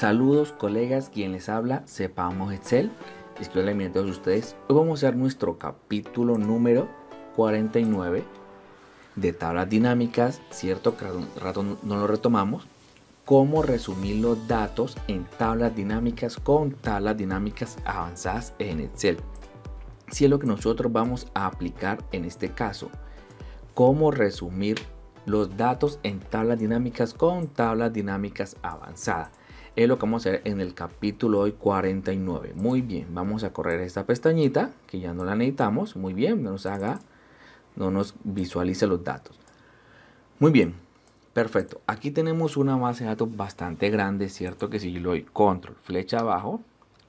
Saludos colegas, quien les habla, Sepamos Excel. Disculpen a todos ustedes. Hoy vamos a hacer nuestro capítulo número 49 de tablas dinámicas. Cierto que rato no lo retomamos. Cómo resumir los datos en tablas dinámicas con tablas dinámicas avanzadas en Excel. Si es lo que nosotros vamos a aplicar en este caso. Cómo resumir los datos en tablas dinámicas con tablas dinámicas avanzadas. Es lo que vamos a hacer en el capítulo hoy 49. Muy bien, vamos a correr esta pestañita que ya no la necesitamos. Muy bien, no nos visualice los datos. Muy bien, perfecto. Aquí tenemos una base de datos bastante grande, ¿cierto? Que si yo le doy control, flecha abajo,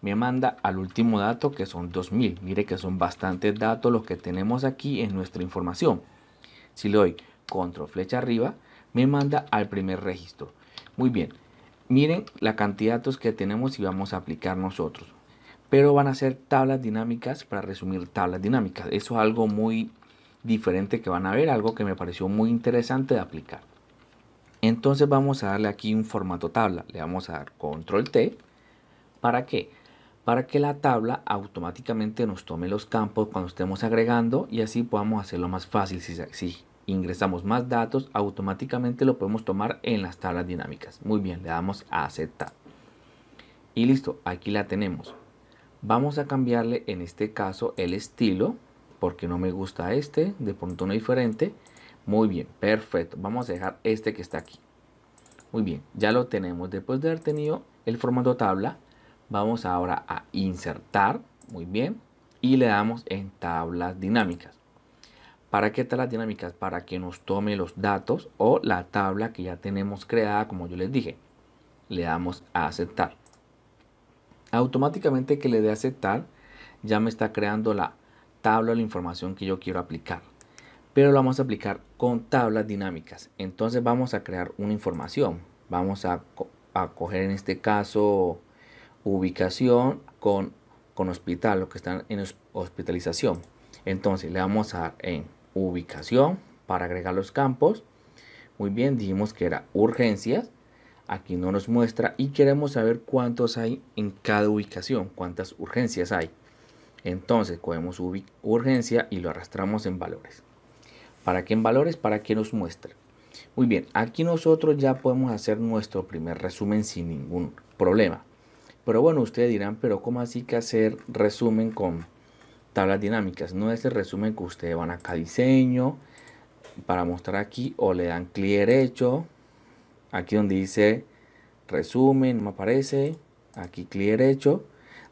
me manda al último dato que son 2000. Mire que son bastantes datos los que tenemos aquí en nuestra información. Si le doy control, flecha arriba, me manda al primer registro. Muy bien. Miren la cantidad de datos que tenemos y vamos a aplicar nosotros. Pero van a ser tablas dinámicas para resumir tablas dinámicas. Eso es algo muy diferente que van a ver. Algo que me pareció muy interesante de aplicar. Entonces vamos a darle aquí un formato tabla. Le vamos a dar control T. ¿Para qué? Para que la tabla automáticamente nos tome los campos cuando estemos agregando. Y así podamos hacerlo más fácil. Si ingresamos más datos, automáticamente lo podemos tomar en las tablas dinámicas. Muy bien, le damos a aceptar. Y listo, aquí la tenemos. Vamos a cambiarle en este caso el estilo, porque no me gusta este, de pronto uno diferente. Muy bien, perfecto. Vamos a dejar este que está aquí. Muy bien, ya lo tenemos. Después de haber tenido el formato tabla, vamos ahora a insertar. Muy bien, y le damos en tablas dinámicas. ¿Para qué tablas dinámicas? Para que nos tome los datos o la tabla que ya tenemos creada, como yo les dije. Le damos a aceptar. Automáticamente que le dé a aceptar, ya me está creando la tabla o la información que yo quiero aplicar. Pero lo vamos a aplicar con tablas dinámicas. Entonces vamos a crear una información. Vamos a coger en este caso ubicación con hospital, lo que están en hospitalización. Entonces le vamos a dar en ubicación para agregar los campos. Muy bien, dijimos que era urgencias. Aquí no nos muestra y queremos saber cuántos hay en cada ubicación, cuántas urgencias hay. Entonces cogemos urgencia y lo arrastramos en valores. ¿Para qué en valores? Para que nos muestre. Muy bien, aquí nosotros ya podemos hacer nuestro primer resumen sin ningún problema. Pero bueno, ustedes dirán, pero ¿cómo así que hacer resumen con tablas dinámicas? No es el resumen que ustedes van acá a diseño para mostrar aquí o le dan clic derecho aquí donde dice resumen, no me aparece aquí, clic derecho,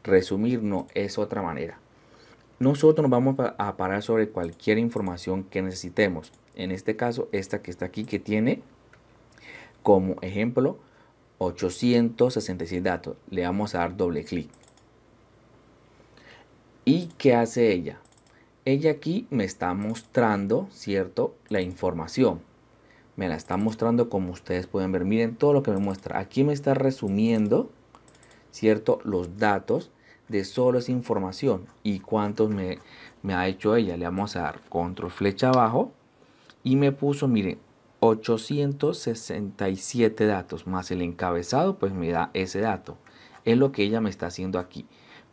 resumir. No, es otra manera. Nosotros nos vamos a parar sobre cualquier información que necesitemos, en este caso esta que está aquí, que tiene como ejemplo 866 datos. Le vamos a dar doble clic. ¿Y qué hace ella? Ella aquí me está mostrando, ¿cierto? La información. Me la está mostrando, como ustedes pueden ver. Miren todo lo que me muestra. Aquí me está resumiendo, ¿cierto? Los datos de solo esa información. ¿Y cuántos me ha hecho ella? Le vamos a dar control flecha abajo. Y me puso, miren, 867 datos. Más el encabezado, pues me da ese dato. Es lo que ella me está haciendo aquí.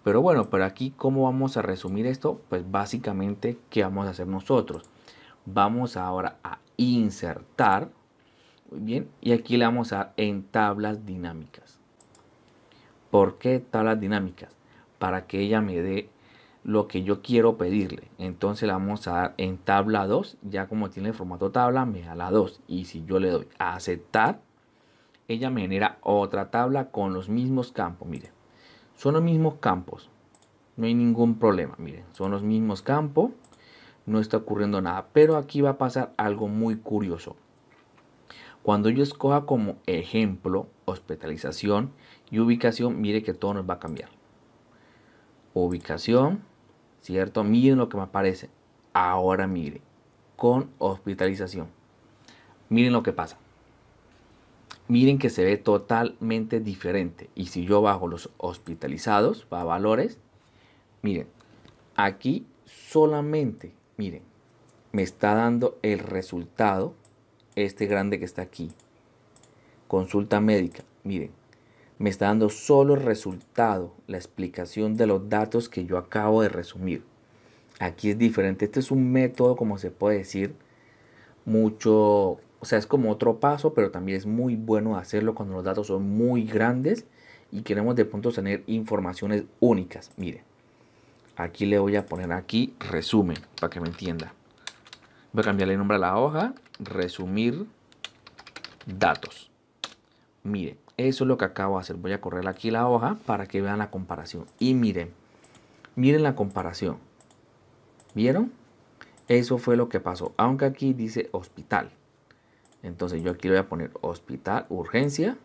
Pero bueno, pero aquí ¿cómo vamos a resumir esto? Pues básicamente, ¿qué vamos a hacer nosotros? Vamos ahora a insertar. Muy bien, y aquí le vamos a dar en tablas dinámicas. ¿Por qué tablas dinámicas? Para que ella me dé lo que yo quiero pedirle. Entonces le vamos a dar en tabla 2. Ya como tiene el formato tabla, me da la 2. Y si yo le doy a aceptar, ella me genera otra tabla con los mismos campos. Miren. Son los mismos campos, no hay ningún problema, miren, son los mismos campos, no está ocurriendo nada. Pero aquí va a pasar algo muy curioso. Cuando yo escoja como ejemplo hospitalización y ubicación, mire que todo nos va a cambiar. Ubicación, ¿cierto? Miren lo que me aparece. Ahora mire, con hospitalización. Miren lo que pasa. Miren que se ve totalmente diferente. Y si yo bajo los hospitalizados para valores, miren, aquí solamente, miren, me está dando el resultado, este grande que está aquí. Consulta médica, miren, me está dando solo el resultado, la explicación de los datos que yo acabo de resumir. Aquí es diferente. Este es un método, como se puede decir, mucho, o sea, es como otro paso, pero también es muy bueno hacerlo cuando los datos son muy grandes y queremos de pronto tener informaciones únicas. Miren, aquí le voy a poner aquí resumen, para que me entienda. Voy a cambiarle el nombre a la hoja, resumir datos. Miren, eso es lo que acabo de hacer. Voy a correr aquí la hoja para que vean la comparación. Y miren, miren la comparación. ¿Vieron? Eso fue lo que pasó, aunque aquí dice hospital. Entonces yo aquí le voy a poner hospital, urgencia,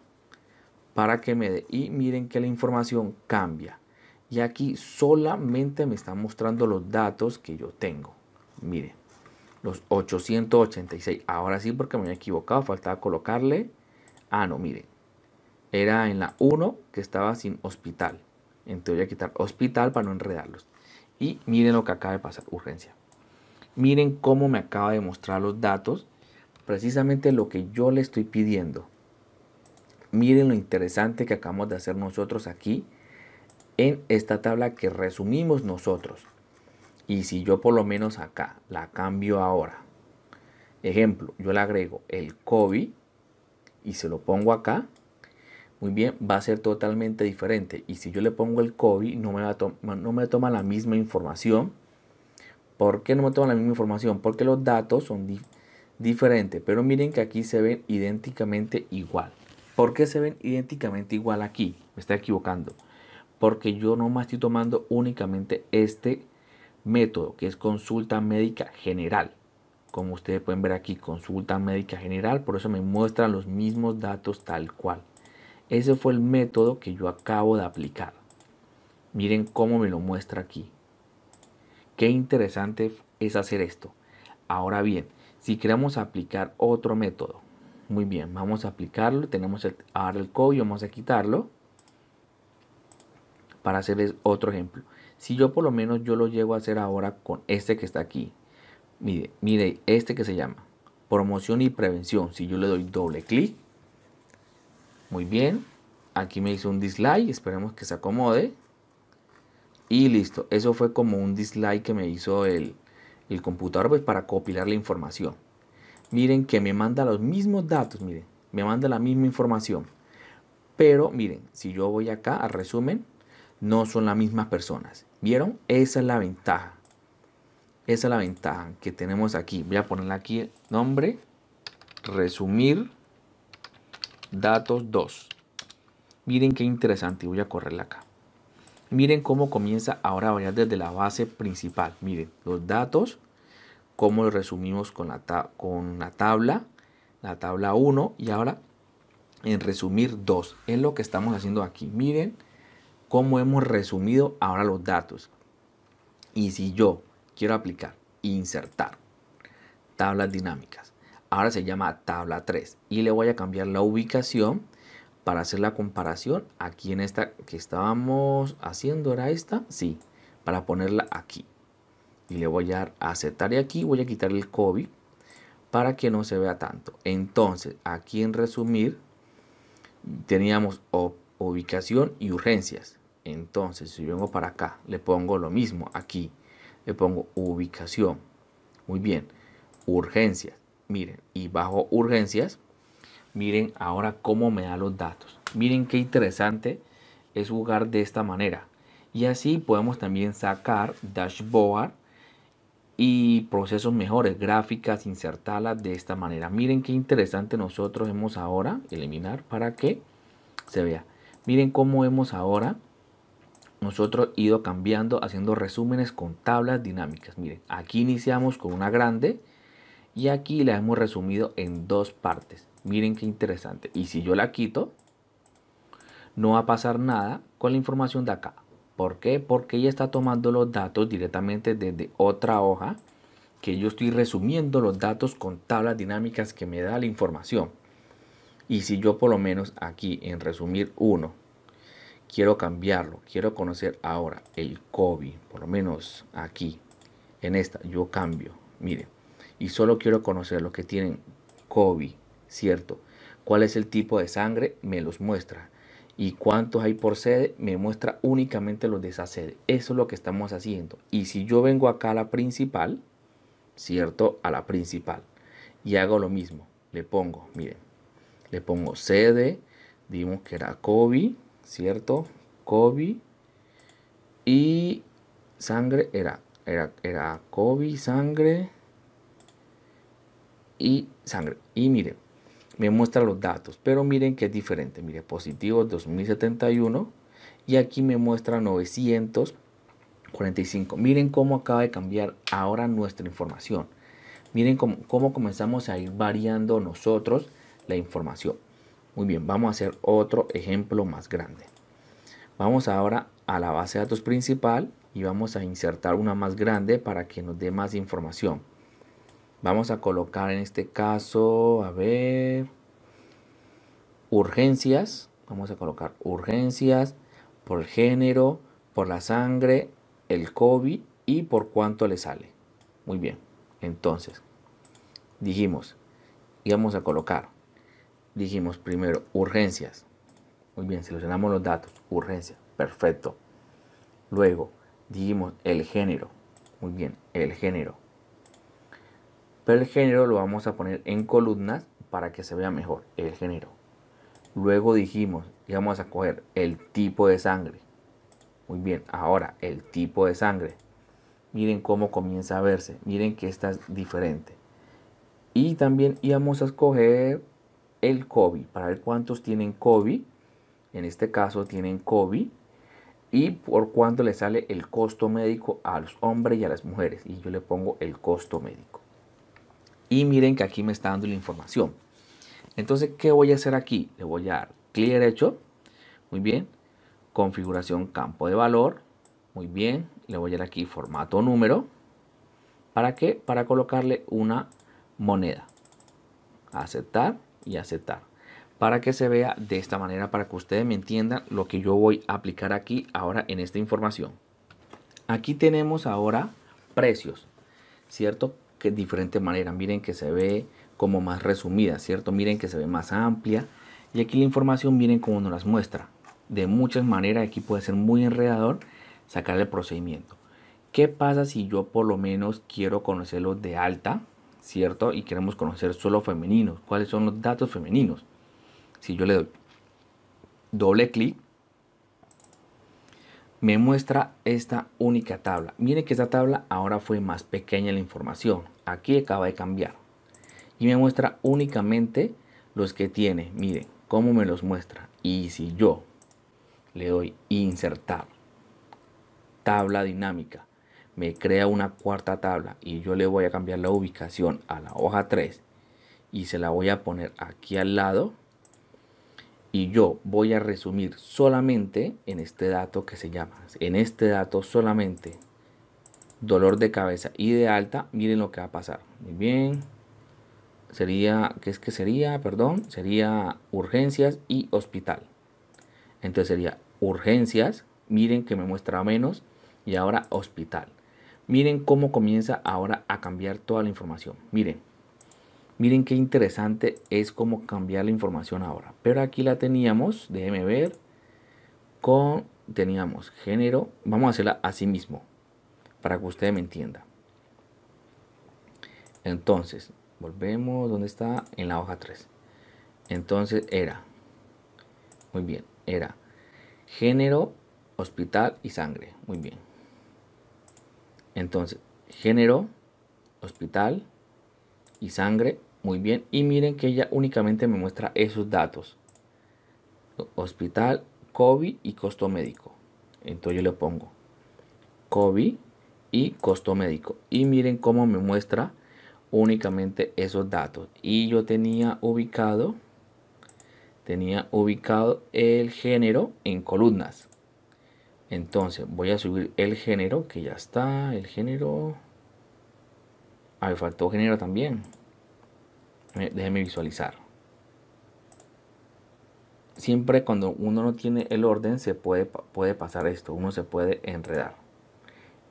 para que me dé. Y miren que la información cambia. Y aquí solamente me está mostrando los datos que yo tengo. Miren, los 886. Ahora sí, porque me había equivocado, faltaba colocarle. Ah, no, miren. Era en la 1 que estaba sin hospital. Entonces voy a quitar hospital para no enredarlos. Y miren lo que acaba de pasar, urgencia. Miren cómo me acaba de mostrar los datos, precisamente lo que yo le estoy pidiendo. Miren lo interesante que acabamos de hacer nosotros aquí en esta tabla que resumimos nosotros. Y si yo por lo menos acá la cambio ahora, ejemplo, yo le agrego el COVID y se lo pongo acá, muy bien, va a ser totalmente diferente. Y si yo le pongo el COVID, no me toma la misma información. ¿Por qué no me toma la misma información? Porque los datos son diferentes. Pero miren que aquí se ven idénticamente igual. ¿Por qué se ven idénticamente igual aquí? Me está equivocando. Porque yo nomás estoy tomando únicamente este método, que es consulta médica general. Como ustedes pueden ver aquí, consulta médica general. Por eso me muestran los mismos datos tal cual. Ese fue el método que yo acabo de aplicar. Miren cómo me lo muestra aquí. Qué interesante es hacer esto. Ahora bien, si queremos aplicar otro método. Muy bien, vamos a aplicarlo. Tenemos ahora el COVID, vamos a quitarlo. Para hacerles otro ejemplo. Si yo por lo menos yo lo llego a hacer ahora con este que está aquí. Mire, mire este que se llama promoción y prevención. Si yo le doy doble clic. Muy bien, aquí me hizo un dislike, esperemos que se acomode. Y listo, eso fue como un dislike que me hizo el computador, pues, para compilar la información. Miren que me manda los mismos datos, miren, me manda la misma información. Pero miren, si yo voy acá al resumen, no son las mismas personas. ¿Vieron? Esa es la ventaja. Esa es la ventaja que tenemos aquí. Voy a ponerle aquí el nombre, resumir datos 2. Miren qué interesante. Voy a correrla acá. Miren cómo comienza ahora a variar desde la base principal. Miren los datos, cómo los resumimos con la tabla 1 y ahora en resumir 2. Es lo que estamos haciendo aquí. Miren cómo hemos resumido ahora los datos. Y si yo quiero aplicar, insertar tablas dinámicas. Ahora se llama tabla 3 y le voy a cambiar la ubicación para hacer la comparación aquí en esta que estábamos haciendo. ¿Era esta? Sí, para ponerla aquí. Y le voy a dar a aceptar y aquí voy a quitar el COVID para que no se vea tanto. Entonces aquí en resumir teníamos ubicación y urgencias. Entonces si vengo para acá le pongo lo mismo aquí. Le pongo ubicación. Muy bien. Urgencias. Miren, y bajo urgencias, miren ahora cómo me da los datos. Miren qué interesante es jugar de esta manera. Y así podemos también sacar dashboard y procesos mejores, gráficas, insertarlas de esta manera. Miren qué interesante nosotros hemos ahora, eliminar para que se vea. Miren cómo hemos ahora nosotros ido cambiando, haciendo resúmenes con tablas dinámicas. Miren, aquí iniciamos con una grande. Y aquí la hemos resumido en dos partes. Miren qué interesante. Y si yo la quito, no va a pasar nada con la información de acá. ¿Por qué? Porque ella está tomando los datos directamente desde otra hoja que yo estoy resumiendo los datos con tablas dinámicas que me da la información. Y si yo por lo menos aquí en resumir 1 quiero cambiarlo, quiero conocer ahora el COVID, por lo menos aquí en esta yo cambio, miren. Y solo quiero conocer los que tienen COVID, ¿cierto? ¿Cuál es el tipo de sangre? Me los muestra. y cuántos hay por sede, me muestra únicamente los de esa sede. Eso es lo que estamos haciendo. Y si yo vengo acá a la principal, ¿cierto? A la principal, y hago lo mismo, le pongo, miren, le pongo sede, dimos que era COVID, ¿cierto? COVID y sangre era COVID, sangre y sangre. Y miren, me muestra los datos, pero miren que es diferente. Mire, positivo 2071 y aquí me muestra 945. Miren cómo acaba de cambiar ahora nuestra información. Miren cómo comenzamos a ir variando nosotros la información. Muy bien, vamos a hacer otro ejemplo más grande. Vamos ahora a la base de datos principal y vamos a insertar una más grande para que nos dé más información. Vamos a colocar en este caso, a ver, urgencias. Vamos a colocar urgencias por el género, por la sangre, el COVID y por cuánto le sale. Muy bien, entonces dijimos, íbamos a colocar, dijimos primero urgencias. Muy bien, seleccionamos los datos, urgencia, perfecto. Luego dijimos el género, muy bien, el género. Pero el género lo vamos a poner en columnas para que se vea mejor, el género. Luego dijimos, íbamos a coger el tipo de sangre. Muy bien, ahora el tipo de sangre. Miren cómo comienza a verse, miren que esta es diferente. Y también íbamos a escoger el COVID, para ver cuántos tienen COVID. En este caso tienen COVID. Y por cuánto le sale el costo médico a los hombres y a las mujeres. Y yo le pongo el costo médico. Y miren que aquí me está dando la información. Entonces, ¿qué voy a hacer aquí? Le voy a dar clic derecho. Muy bien. Configuración campo de valor. Muy bien. Le voy a dar aquí formato número. ¿Para qué? Para colocarle una moneda. Aceptar y aceptar. Para que se vea de esta manera, para que ustedes me entiendan lo que yo voy a aplicar aquí ahora en esta información. Aquí tenemos ahora precios, ¿cierto? Que de diferente manera, miren que se ve como más resumida, ¿cierto? Miren que se ve más amplia y aquí la información, miren cómo nos las muestra. De muchas maneras, aquí puede ser muy enredador sacarle el procedimiento. ¿Qué pasa si yo por lo menos quiero conocer los de alta, ¿cierto? Y queremos conocer solo femeninos. ¿Cuáles son los datos femeninos? Si yo le doy doble clic, me muestra esta única tabla. Miren que esta tabla ahora fue más pequeña la información. Aquí acaba de cambiar. Y me muestra únicamente los que tiene. Miren cómo me los muestra. Y si yo le doy insertar tabla dinámica, me crea una cuarta tabla. Y yo le voy a cambiar la ubicación a la hoja 3. Y se la voy a poner aquí al lado. Y yo voy a resumir solamente en este dato que se llama, en este dato solamente dolor de cabeza y de alta, miren lo que va a pasar. Muy bien, sería, ¿qué es que sería? Perdón, sería urgencias y hospital. Entonces sería urgencias, miren que me muestra menos, y ahora hospital. Miren cómo comienza ahora a cambiar toda la información, miren. Miren qué interesante es cómo cambiar la información ahora. Pero aquí la teníamos, déjenme ver, teníamos género. Vamos a hacerla así mismo, para que ustedes me entiendan. Entonces, volvemos, ¿dónde está? En la hoja 3. Entonces era, muy bien, era género, hospital y sangre. Muy bien. Entonces, género, hospital y sangre. Muy bien, y miren que ella únicamente me muestra esos datos. Hospital, COVID y costo médico. Entonces yo le pongo COVID y costo médico. Y miren cómo me muestra únicamente esos datos. Y yo tenía ubicado el género en columnas. Entonces voy a subir el género, que ya está, el género. Ah, me faltó género también. Déjenme visualizar. Siempre cuando uno no tiene el orden se puede pasar esto. Uno se puede enredar.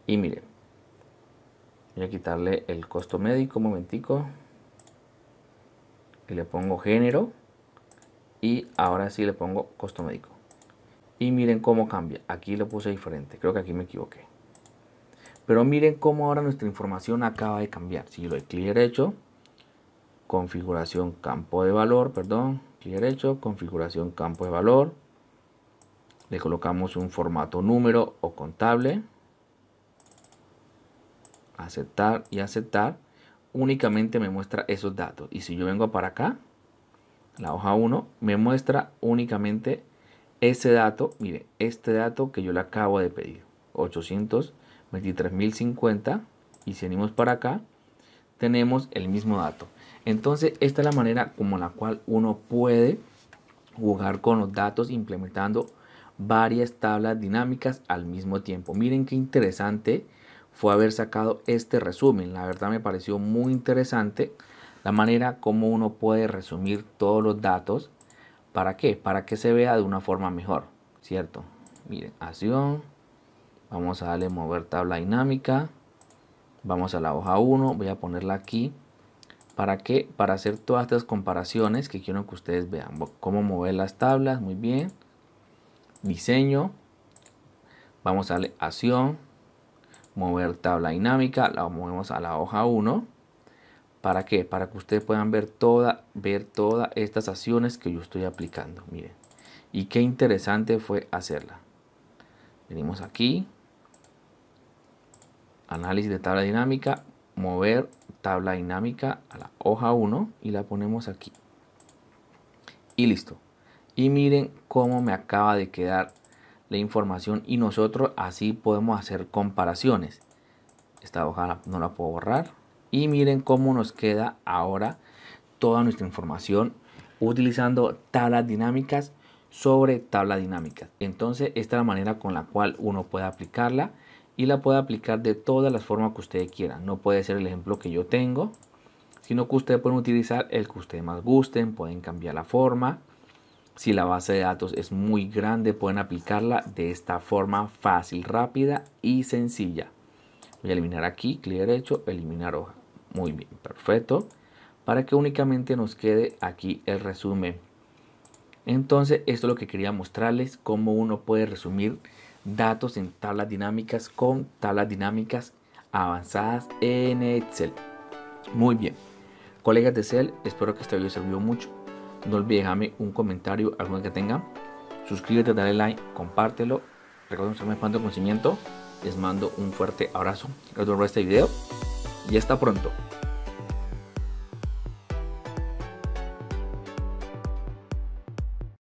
Y miren. Voy a quitarle el costo médico un momentico. Y le pongo género. Y ahora sí le pongo costo médico. y miren cómo cambia. Aquí lo puse diferente, creo que aquí me equivoqué. Pero miren cómo ahora nuestra información acaba de cambiar. Si yo doy clic derecho, configuración campo de valor, perdón, clic derecho, configuración campo de valor. Le colocamos un formato número o contable. Aceptar y aceptar. Únicamente me muestra esos datos. Y si yo vengo para acá, la hoja 1, me muestra únicamente ese dato. Miren, este dato que yo le acabo de pedir. 823.050. Y si venimos para acá, tenemos el mismo dato. Entonces, esta es la manera como la cual uno puede jugar con los datos implementando varias tablas dinámicas al mismo tiempo. Miren qué interesante fue haber sacado este resumen. La verdad me pareció muy interesante la manera como uno puede resumir todos los datos. ¿Para qué? Para que se vea de una forma mejor, ¿cierto? Miren, acción. Vamos a darle mover tabla dinámica. Vamos a la hoja 1. Voy a ponerla aquí. ¿Para qué? Para hacer todas estas comparaciones que quiero que ustedes vean. Cómo mover las tablas. Muy bien. Diseño. Vamos a darle acción. Mover tabla dinámica, la movemos a la hoja 1. ¿Para qué? Para que ustedes puedan ver todas estas acciones que yo estoy aplicando. Miren, y qué interesante fue hacerla. Venimos aquí, análisis de tabla dinámica, mover tabla dinámica a la hoja 1 y la ponemos aquí. Y listo. Y miren cómo me acaba de quedar la información, y nosotros así podemos hacer comparaciones. Esta hoja no la puedo borrar. Y miren cómo nos queda ahora toda nuestra información utilizando tablas dinámicas sobre tablas dinámicas. Entonces, esta es la manera con la cual uno puede aplicarla, y la puede aplicar de todas las formas que ustedes quieran. No puede ser el ejemplo que yo tengo, sino que ustedes pueden utilizar el que ustedes más gusten, pueden cambiar la forma. Si la base de datos es muy grande, pueden aplicarla de esta forma fácil, rápida y sencilla. Voy a eliminar aquí, clic derecho, eliminar hoja. Muy bien, perfecto. Para que únicamente nos quede aquí el resumen. Entonces, esto es lo que quería mostrarles, cómo uno puede resumir datos en tablas dinámicas con tablas dinámicas avanzadas en Excel. Muy bien. Colegas de Excel, espero que este video sirvió mucho. No olvides dejarme un comentario, alguno que tengan. Suscríbete, dale like, compártelo. Recuerden que me expando conocimiento. Les mando un fuerte abrazo. Gracias por ver este video y hasta pronto.